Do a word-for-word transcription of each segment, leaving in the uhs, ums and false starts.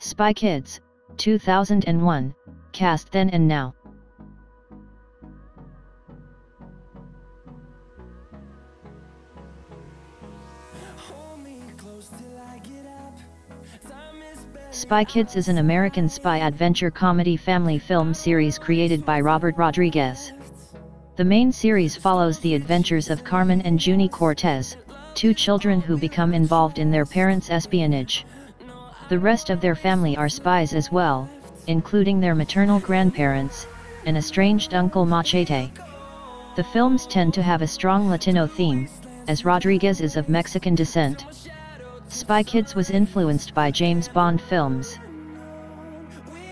Spy Kids, two thousand one, cast then and now. Spy Kids is an American spy adventure comedy family film series created by Robert Rodriguez. The main series follows the adventures of Carmen and Juni Cortez, two children who become involved in their parents' espionage. The rest of their family are spies as well, including their maternal grandparents, and estranged uncle Machete. The films tend to have a strong Latino theme, as Rodriguez is of Mexican descent. Spy Kids was influenced by James Bond films.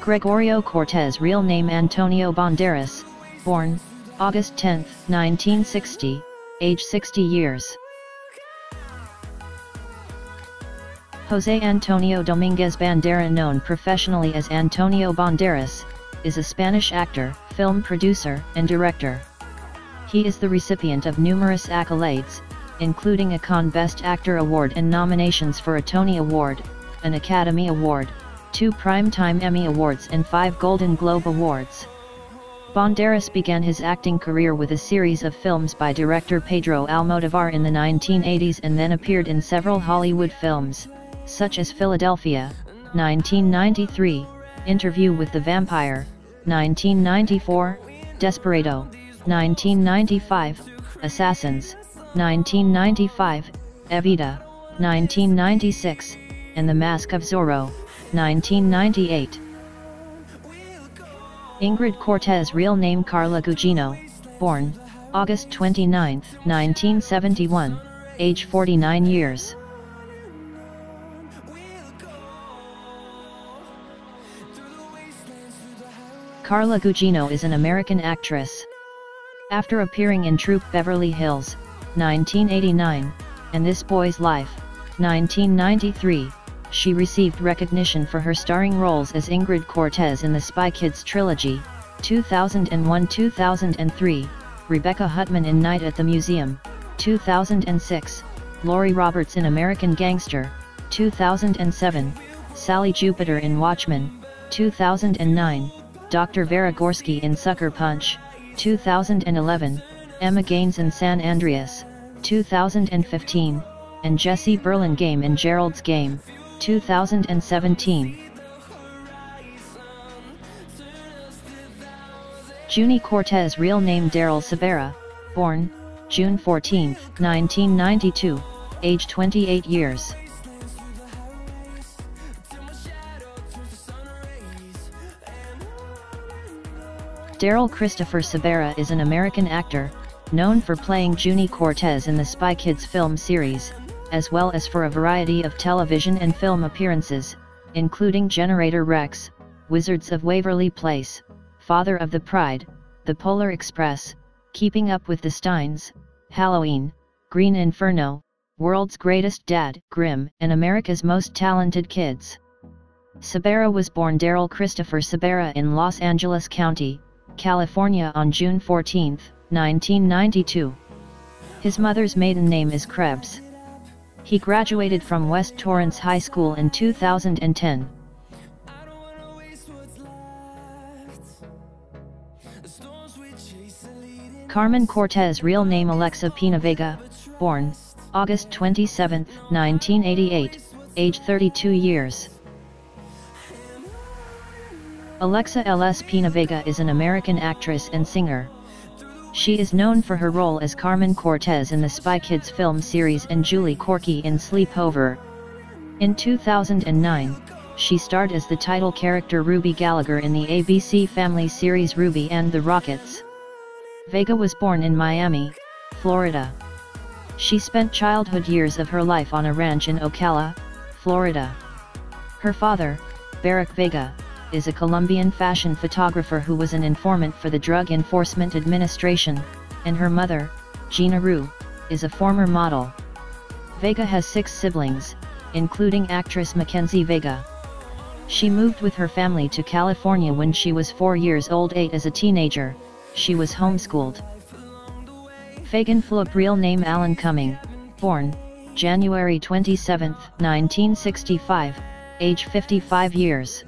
Gregorio Cortez, real name Antonio Banderas, born August tenth, nineteen sixty, age sixty years. Jose Antonio Dominguez Bandera, known professionally as Antonio Banderas, is a Spanish actor, film producer, and director. He is the recipient of numerous accolades, including a Cannes Best Actor Award and nominations for a Tony Award, an Academy Award, two Primetime Emmy Awards and five Golden Globe Awards. Banderas began his acting career with a series of films by director Pedro Almodóvar in the nineteen eighties and then appeared in several Hollywood films, such as Philadelphia, nineteen ninety-three, Interview with the Vampire, nineteen ninety-four, Desperado, nineteen ninety-five, Assassins, nineteen ninety-five, Evita, nineteen ninety-six, and The Mask of Zorro, nineteen ninety-eight. Ingrid Cortez, real name Carla Gugino, born August twenty-ninth, nineteen seventy-one, age forty-nine years. Carla Gugino is an American actress. After appearing in Troop Beverly Hills, nineteen eighty-nine, and This Boy's Life, nineteen ninety-three, she received recognition for her starring roles as Ingrid Cortez in the Spy Kids trilogy, two thousand one to two thousand three, Rebecca Hutman in Night at the Museum, two thousand six, Lori Roberts in American Gangster, two thousand seven, Sally Jupiter in Watchmen, two thousand nine, Doctor Vera Gorski in Sucker Punch, two thousand eleven, Emma Gaines in San Andreas, two thousand fifteen, and Jessie Burlingame in Gerald's Game, two thousand seventeen. Juni Cortez, real name Daryl Sabara, born June fourteenth, nineteen ninety-two, age twenty-eight years. Daryl Christopher Sabara is an American actor, known for playing Juni Cortez in the Spy Kids film series, as well as for a variety of television and film appearances, including Generator Rex, Wizards of Waverly Place, Father of the Pride, The Polar Express, Keeping Up with the Steins, Halloween, Green Inferno, World's Greatest Dad, Grimm, and America's Most Talented Kids. Sabara was born Daryl Christopher Sabara in Los Angeles County, California on June fourteenth, nineteen ninety-two. His mother's maiden name is Krebs. He graduated from West Torrance High School in two thousand ten. Carmen Cortez, real name Alexa PenaVega, born August twenty-seventh, nineteen eighty-eight, age thirty-two years. Alexa L S PenaVega is an American actress and singer. She is known for her role as Carmen Cortez in the Spy Kids film series and Julie Corky in Sleepover. In two thousand nine, she starred as the title character Ruby Gallagher in the A B C family series Ruby and the Rockets. Vega was born in Miami, Florida. She spent childhood years of her life on a ranch in Ocala, Florida. Her father, Barrack Vega, is a Colombian fashion photographer who was an informant for the Drug Enforcement Administration, and her mother, Gina Rue, is a former model. Vega has six siblings, including actress Mackenzie Vega. She moved with her family to California when she was four years old. As a teenager, she was homeschooled. Fegan Floop, real name Alan Cumming, born January twenty-seventh, nineteen sixty-five, age fifty-five years.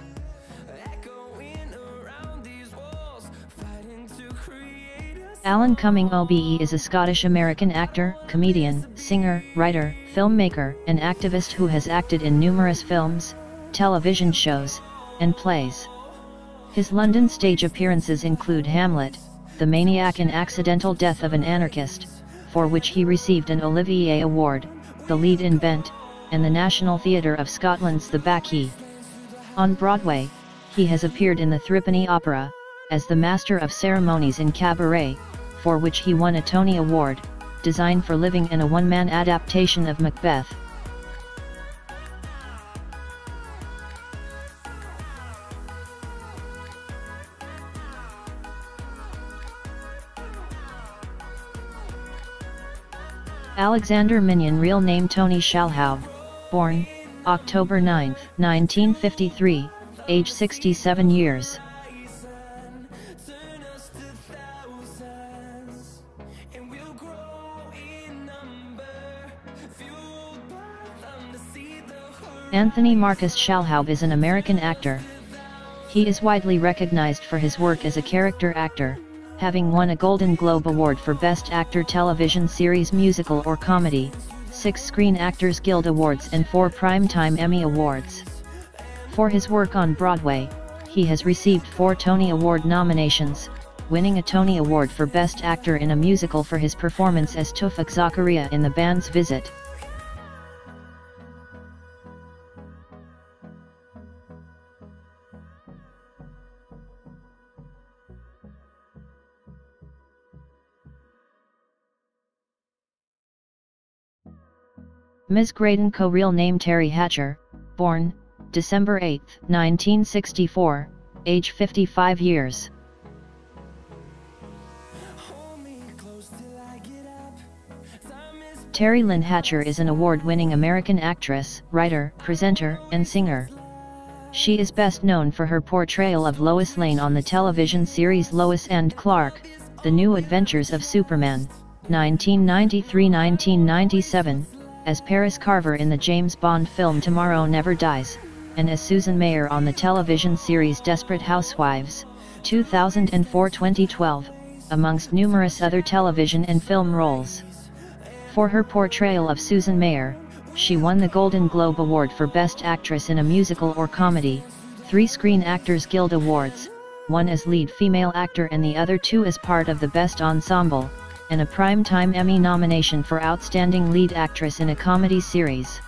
Alan Cumming O B E is a Scottish-American actor, comedian, singer, writer, filmmaker, and activist who has acted in numerous films, television shows, and plays. His London stage appearances include Hamlet, The Maniac and Accidental Death of an Anarchist, for which he received an Olivier Award, the lead in Bent, and the National Theatre of Scotland's The Backey. On Broadway, he has appeared in the Threepenny Opera, as the Master of Ceremonies in Cabaret, for which he won a Tony Award, Design for Living, and a one-man adaptation of Macbeth. Alexander Minion, real name Tony Shalhoub, born October ninth, nineteen fifty-three, age sixty-seven years. Anthony Marcus Shalhoub is an American actor. He is widely recognized for his work as a character actor, having won a Golden Globe Award for Best Actor, Television Series, Musical or Comedy, six Screen Actors Guild Awards and four Primetime Emmy Awards. For his work on Broadway, he has received four Tony Award nominations, winning a Tony Award for Best Actor in a Musical for his performance as Tufik Zakarian in the band's Visit. Miz Gradenko, real name Terry Hatcher, born December eighth, nineteen sixty-four, age fifty-five years. Terry Lynn Hatcher is an award-winning American actress, writer, presenter, and singer. She is best known for her portrayal of Lois Lane on the television series Lois and Clark, The New Adventures of Superman, nineteen ninety-three to nineteen ninety-seven, as Paris Carver in the James Bond film Tomorrow Never Dies, and as Susan Mayer on the television series Desperate Housewives, two thousand four to twenty twelve, amongst numerous other television and film roles. For her portrayal of Susan Mayer, she won the Golden Globe Award for Best Actress in a Musical or Comedy, three Screen Actors Guild Awards, one as lead female actor and the other two as part of the Best Ensemble, and a Primetime Emmy nomination for Outstanding Lead Actress in a Comedy Series.